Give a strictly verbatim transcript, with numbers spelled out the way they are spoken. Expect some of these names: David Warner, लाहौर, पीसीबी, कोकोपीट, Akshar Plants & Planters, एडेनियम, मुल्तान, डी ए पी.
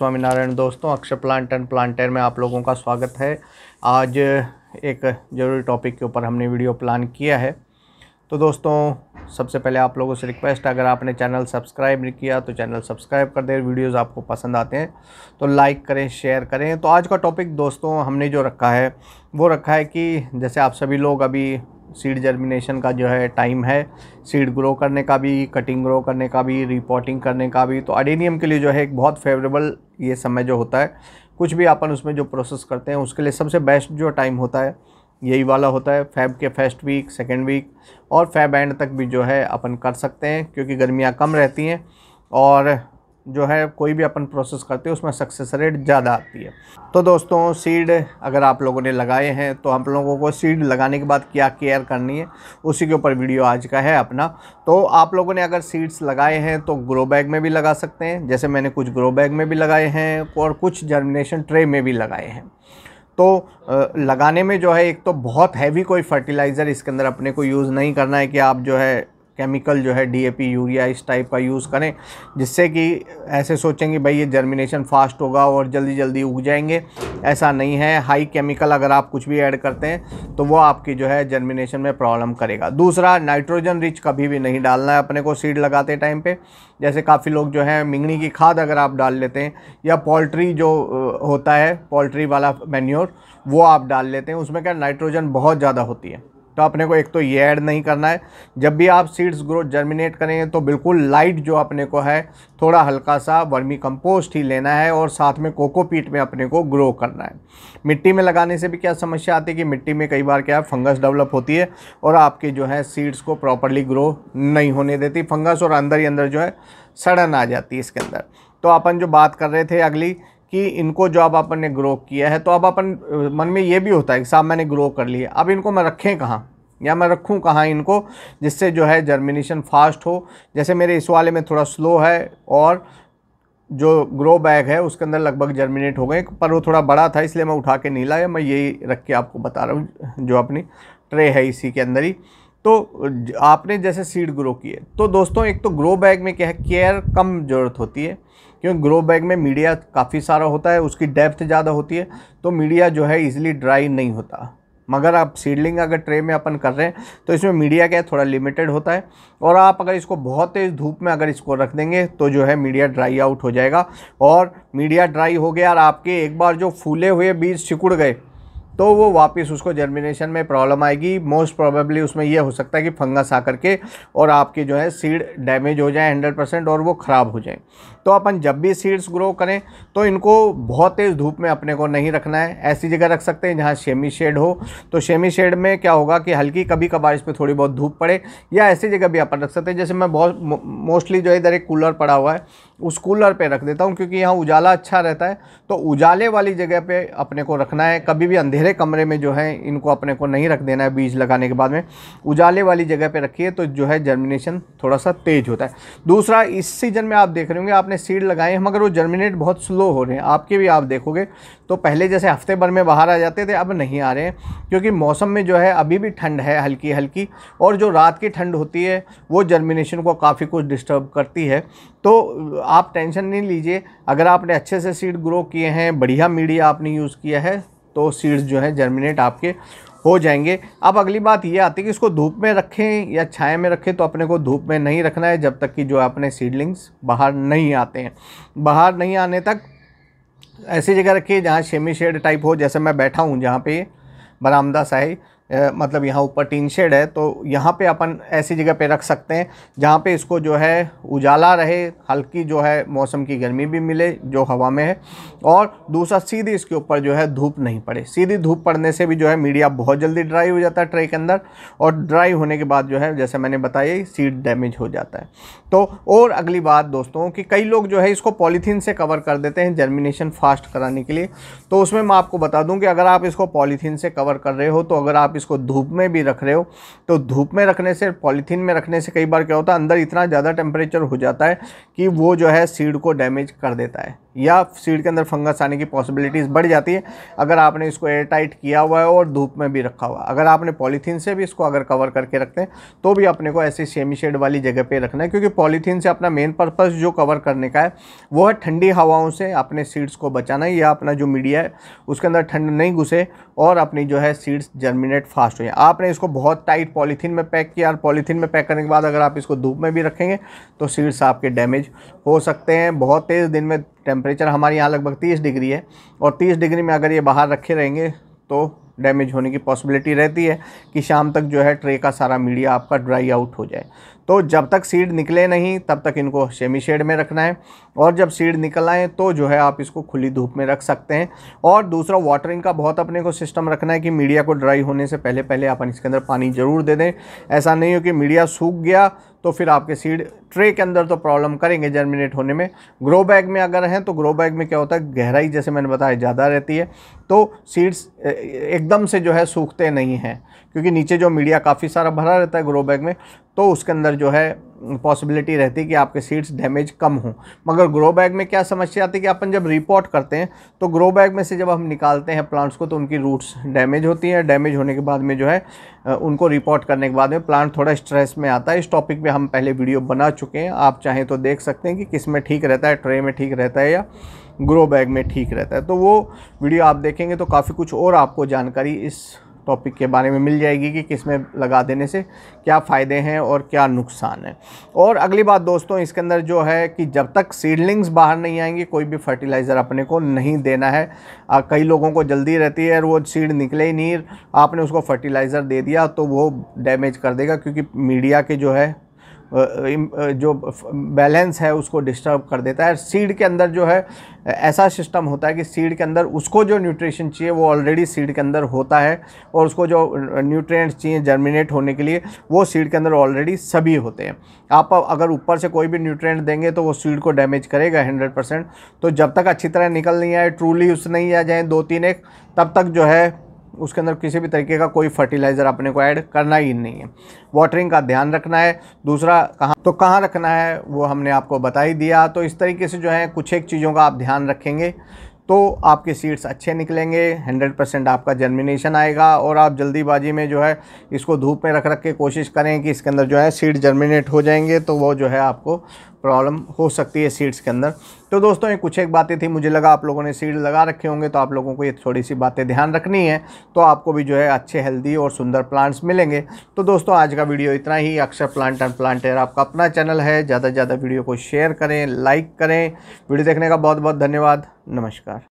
स्वामीनारायण दोस्तों, अक्षर plant and planter में आप लोगों का स्वागत है। आज एक ज़रूरी टॉपिक के ऊपर हमने वीडियो प्लान किया है। तो दोस्तों, सबसे पहले आप लोगों से रिक्वेस्ट, अगर आपने चैनल सब्सक्राइब नहीं किया तो चैनल सब्सक्राइब कर दें। वीडियोस आपको पसंद आते हैं तो लाइक करें, शेयर करें। तो आज का टॉपिक दोस्तों हमने जो रखा है वो रखा है कि जैसे आप सभी लोग अभी सीड जर्मिनेशन का जो है टाइम है, सीड ग्रो करने का भी, कटिंग ग्रो करने का भी, रिपोर्टिंग करने का भी। तो एडेनियम के लिए जो है एक बहुत फेवरेबल ये समय जो होता है, कुछ भी अपन उसमें जो प्रोसेस करते हैं उसके लिए सबसे बेस्ट जो टाइम होता है यही वाला होता है। फैब के फर्स्ट वीक, सेकेंड वीक और फैब एंड तक भी जो है अपन कर सकते हैं, क्योंकि गर्मियाँ कम रहती हैं और जो है कोई भी अपन प्रोसेस करते हैं उसमें सक्सेस रेट ज़्यादा आती है। तो दोस्तों, सीड अगर आप लोगों ने लगाए हैं तो हम लोगों को सीड लगाने के बाद क्या केयर करनी है उसी के ऊपर वीडियो आज का है अपना। तो आप लोगों ने अगर सीड्स लगाए हैं तो ग्रो बैग में भी लगा सकते हैं, जैसे मैंने कुछ ग्रो बैग में भी लगाए हैं और कुछ जर्मिनेशन ट्रे में भी लगाए हैं। तो लगाने में जो है एक तो बहुत हैवी कोई फर्टिलाइज़र इसके अंदर अपने को यूज़ नहीं करना है कि आप जो है केमिकल जो है डी ए पी, यूरिया इस टाइप का यूज़ करें, जिससे कि ऐसे सोचेंगे भाई ये जर्मिनेशन फास्ट होगा और जल्दी जल्दी उग जाएंगे। ऐसा नहीं है। हाई केमिकल अगर आप कुछ भी ऐड करते हैं तो वो आपकी जो है जर्मिनेशन में प्रॉब्लम करेगा। दूसरा, नाइट्रोजन रिच कभी भी नहीं डालना है अपने को सीड लगाते टाइम पे। जैसे काफ़ी लोग जो है मिंगनी की खाद अगर आप डाल लेते हैं या पोल्ट्री जो होता है पोल्ट्री वाला मैन्योर वो आप डाल लेते हैं, उसमें क्या नाइट्रोजन बहुत ज़्यादा होती है। तो अपने को एक तो ये ऐड नहीं करना है। जब भी आप सीड्स ग्रोथ जर्मिनेट करें तो बिल्कुल लाइट जो अपने को है थोड़ा हल्का सा वर्मी कंपोस्ट ही लेना है और साथ में कोकोपीट में अपने को ग्रो करना है। मिट्टी में लगाने से भी क्या समस्या आती है कि मिट्टी में कई बार क्या फंगस डेवलप होती है और आपके जो है सीड्स को प्रॉपरली ग्रो नहीं होने देती फंगस, और अंदर ही अंदर जो है सड़न आ जाती है इसके अंदर। तो अपन जो बात कर रहे थे अगली कि इनको जो अब अपन ने ग्रो किया है तो अब अपन मन में ये भी होता है कि साहब मैंने ग्रो कर लिया, अब इनको मैं रखें कहाँ या मैं रखूं कहाँ इनको, जिससे जो है जर्मिनेशन फास्ट हो। जैसे मेरे इस वाले में थोड़ा स्लो है और जो ग्रो बैग है उसके अंदर लगभग जर्मिनेट हो गए, पर वो थोड़ा बड़ा था इसलिए मैं उठा के नहीं लाया। मैं यही रख के आपको बता रहा हूँ जो अपनी ट्रे है इसी के अंदर ही। तो आपने जैसे सीड ग्रो किए तो दोस्तों एक तो ग्रो बैग में क्या है केयर कम ज़रूरत होती है, क्योंकि ग्रो बैग में मीडिया काफ़ी सारा होता है, उसकी डेप्थ ज़्यादा होती है तो मीडिया जो है इजीली ड्राई नहीं होता। मगर आप सीडलिंग अगर ट्रे में अपन कर रहे हैं तो इसमें मीडिया क्या है थोड़ा लिमिटेड होता है, और आप अगर इसको बहुत तेज़ धूप में अगर इसको रख देंगे तो जो है मीडिया ड्राई आउट हो जाएगा। और मीडिया ड्राई हो गया और आपके एक बार जो फूले हुए बीज सिकुड़ गए तो वो वापस उसको जर्मिनेशन में प्रॉब्लम आएगी। मोस्ट प्रोबेबली उसमें यह हो सकता है कि फंगस आकर के और आपके जो है सीड डैमेज हो जाए हंड्रेड परसेंट, और वो ख़राब हो जाए। तो अपन जब भी सीड्स ग्रो करें तो इनको बहुत तेज़ धूप में अपने को नहीं रखना है। ऐसी जगह रख सकते हैं जहाँ सेमी शेड हो, तो सेमी शेड में क्या होगा कि हल्की कभी कभार इस पर थोड़ी बहुत धूप पड़े, या ऐसी जगह भी अपन रख सकते हैं। जैसे मैं बहुत मोस्टली जो है इधर एक कूलर पड़ा हुआ है उस कूलर पे रख देता हूँ, क्योंकि यहाँ उजाला अच्छा रहता है। तो उजाले वाली जगह पे अपने को रखना है, कभी भी अंधेरे कमरे में जो है इनको अपने को नहीं रख देना है। बीज लगाने के बाद में उजाले वाली जगह पे रखिए तो जो है जर्मिनेशन थोड़ा सा तेज़ होता है। दूसरा, इस सीज़न में आप देख रहे होंगे आपने सीड लगाए हैं मगर वो जर्मिनेट बहुत स्लो हो रहे हैं। आपके भी आप देखोगे तो पहले जैसे हफ्ते भर में बाहर आ जाते थे अब नहीं आ रहे हैं, क्योंकि मौसम में जो है अभी भी ठंड है हल्की हल्की, और जो रात की ठंड होती है वो जर्मिनेशन को काफ़ी कुछ डिस्टर्ब करती है। तो आप टेंशन नहीं लीजिए, अगर आपने अच्छे से सीड ग्रो किए हैं, बढ़िया मीडिया आपने यूज़ किया है तो सीड्स जो है जर्मिनेट आपके हो जाएंगे। अब अगली बात ये आती है कि इसको धूप में रखें या छाया में रखें, तो अपने को धूप में नहीं रखना है जब तक कि जो अपने सीडलिंग्स बाहर नहीं आते हैं। बाहर नहीं आने तक ऐसी जगह रखिए जहाँ सेमी शेड टाइप हो। जैसे मैं बैठा हूँ जहाँ पे बरामदा सा है, मतलब यहाँ ऊपर टीन शेड है, तो यहाँ पे अपन ऐसी जगह पे रख सकते हैं जहाँ पे इसको जो है उजाला रहे, हल्की जो है मौसम की गर्मी भी मिले जो हवा में है, और दूसरा सीधी इसके ऊपर जो है धूप नहीं पड़े। सीधी धूप पड़ने से भी जो है मीडिया बहुत जल्दी ड्राई हो जाता है ट्रे के अंदर, और ड्राई होने के बाद जो है जैसे मैंने बताया सीड डैमेज हो जाता है। तो और अगली बात दोस्तों कि कई लोग जो है इसको पॉलीथीन से कवर कर देते हैं जर्मिनेशन फास्ट कराने के लिए। तो उसमें मैं आपको बता दूँ कि अगर आप इसको पॉलीथीन से कवर कर रहे हो तो अगर आप इसको धूप में भी रख रहे हो तो धूप में रखने से, पॉलीथीन में रखने से कई बार क्या होता है अंदर इतना ज़्यादा टेम्परेचर हो जाता है कि वो जो है सीड को डैमेज कर देता है। या सीड के अंदर फंगस आने की पॉसिबिलिटीज़ बढ़ जाती है अगर आपने इसको एयर टाइट किया हुआ है और धूप में भी रखा हुआ है। अगर आपने पॉलीथीन से भी इसको अगर कवर करके रखते हैं तो भी अपने को ऐसी सेमी शेड वाली जगह पे रखना है, क्योंकि पॉलीथीन से अपना मेन पर्पस जो कवर करने का है वो है ठंडी हवाओं से अपने सीड्स को बचाना या अपना जो मीडिया है उसके अंदर ठंड नहीं घुसे और अपनी जो है सीड्स जर्मिनेट फास्ट हो जाए। आपने इसको बहुत टाइट पॉलीथीन में पैक किया और पॉलीथीन में पैक करने के बाद अगर आप इसको धूप में भी रखेंगे तो सीड्स आपके डैमेज हो सकते हैं। बहुत तेज़ दिन में टेम्परेचर हमारे यहाँ लगभग तीस डिग्री है और तीस डिग्री में अगर ये बाहर रखे रहेंगे तो डैमेज होने की पॉसिबिलिटी रहती है कि शाम तक जो है ट्रे का सारा मीडिया आपका ड्राई आउट हो जाए। तो जब तक सीड निकले नहीं तब तक इनको सेमी शेड में रखना है और जब सीड निकल आए तो जो है आप इसको खुली धूप में रख सकते हैं। और दूसरा वाटरिंग का बहुत अपने को सिस्टम रखना है कि मीडिया को ड्राई होने से पहले पहले आप इसके अंदर पानी ज़रूर दे दें। ऐसा नहीं हो कि मीडिया सूख गया तो फिर आपके सीड ट्रे के अंदर तो प्रॉब्लम करेंगे जर्मिनेट होने में। ग्रो बैग में अगर हैं तो ग्रो बैग में क्या होता है, गहराई जैसे मैंने बताया ज़्यादा रहती है तो सीड्स एकदम से जो है सूखते नहीं हैं, क्योंकि नीचे जो मीडिया काफ़ी सारा भरा रहता है ग्रो बैग में तो उसके अंदर जो है पॉसिबिलिटी रहती है कि आपके सीड्स डैमेज कम हो। मगर ग्रो बैग में क्या समस्या आती है कि अपन जब रिपोर्ट करते हैं तो ग्रो बैग में से जब हम निकालते हैं प्लांट्स को तो उनकी रूट्स डैमेज होती हैं। डैमेज होने के बाद में जो है उनको रिपोर्ट करने के बाद में प्लांट थोड़ा स्ट्रेस में आता है। इस टॉपिक पे हम पहले वीडियो बना चुके हैं, आप चाहें तो देख सकते हैं कि किस में ठीक रहता है, ट्रे में ठीक रहता है या ग्रो बैग में ठीक रहता है। तो वो वीडियो आप देखेंगे तो काफ़ी कुछ और आपको जानकारी इस टॉपिक के बारे में मिल जाएगी कि किस में लगा देने से क्या फ़ायदे हैं और क्या नुकसान है। और अगली बात दोस्तों, इसके अंदर जो है कि जब तक सीडलिंग्स बाहर नहीं आएंगे कोई भी फर्टिलाइज़र अपने को नहीं देना है। आ, कई लोगों को जल्दी रहती है, वो सीड निकले ही नहीं, आपने उसको फर्टिलाइज़र दे दिया तो वो डैमेज कर देगा, क्योंकि मीडिया के जो है जो बैलेंस है उसको डिस्टर्ब कर देता है। सीड के अंदर जो है ऐसा सिस्टम होता है कि सीड के अंदर उसको जो न्यूट्रिशन चाहिए वो ऑलरेडी सीड के अंदर होता है और उसको जो न्यूट्रिएंट्स चाहिए जर्मिनेट होने के लिए वो सीड के अंदर ऑलरेडी सभी होते हैं। आप अगर ऊपर से कोई भी न्यूट्रिएंट देंगे तो वो सीड को डैमेज करेगा हंड्रेड परसेंट। तो जब तक अच्छी तरह निकल नहीं आए, ट्रूली उस नहीं आ जाए दो तीन एक, तब तक जो है उसके अंदर किसी भी तरीके का कोई फर्टिलाइज़र अपने को ऐड करना ही नहीं है। वाटरिंग का ध्यान रखना है। दूसरा कहाँ तो कहाँ रखना है वो हमने आपको बता ही दिया। तो इस तरीके से जो है कुछ एक चीज़ों का आप ध्यान रखेंगे तो आपके सीड्स अच्छे निकलेंगे, हंड्रेड परसेंट आपका जर्मिनेशन आएगा। और आप जल्दीबाजी में जो है इसको धूप में रख रख के कोशिश करें कि इसके अंदर जो है सीड जर्मिनेट हो जाएंगे तो वो जो है आपको प्रॉब्लम हो सकती है सीड्स के अंदर। तो दोस्तों ये कुछ एक बातें थी, मुझे लगा आप लोगों ने सीड लगा रखे होंगे तो आप लोगों को ये थोड़ी सी बातें ध्यान रखनी है तो आपको भी जो है अच्छे हेल्दी और सुंदर प्लांट्स मिलेंगे। तो दोस्तों आज का वीडियो इतना ही। अक्षर प्लांट एंड प्लांटर आपका अपना चैनल है, ज़्यादा से ज़्यादा वीडियो को शेयर करें, लाइक करें। वीडियो देखने का बहुत बहुत धन्यवाद। नमस्कार।